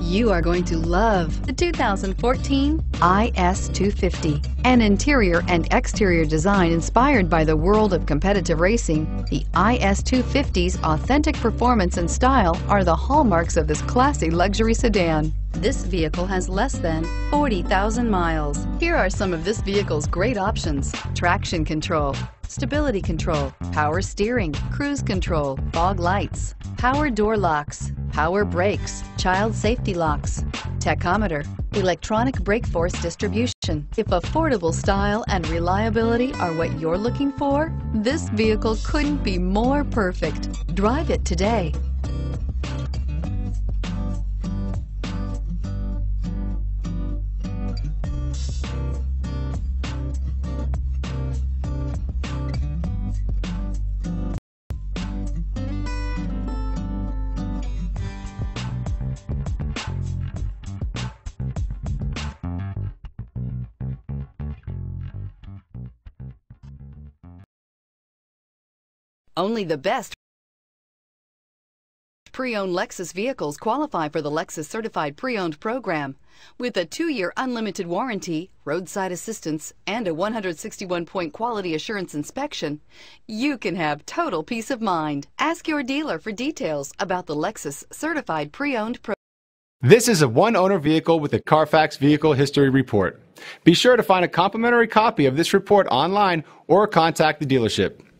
You are going to love the 2014 IS 250. An interior and exterior design inspired by the world of competitive racing, the IS 250's authentic performance and style are the hallmarks of this classy luxury sedan. This vehicle has less than 40,000 miles. Here are some of this vehicle's great options: traction control, stability control, power steering, cruise control, fog lights, power door locks, power brakes, child safety locks, tachometer, electronic brake force distribution. If affordable style and reliability are what you're looking for, this vehicle couldn't be more perfect. Drive it today. Only the best pre-owned Lexus vehicles qualify for the Lexus Certified Pre-Owned Program. With a 2-year unlimited warranty, roadside assistance, and a 161-point quality assurance inspection, you can have total peace of mind. Ask your dealer for details about the Lexus Certified Pre-Owned Program. This is a one-owner vehicle with a Carfax Vehicle History Report. Be sure to find a complimentary copy of this report online or contact the dealership.